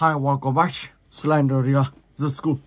Hi, welcome back, Slendrina, the school.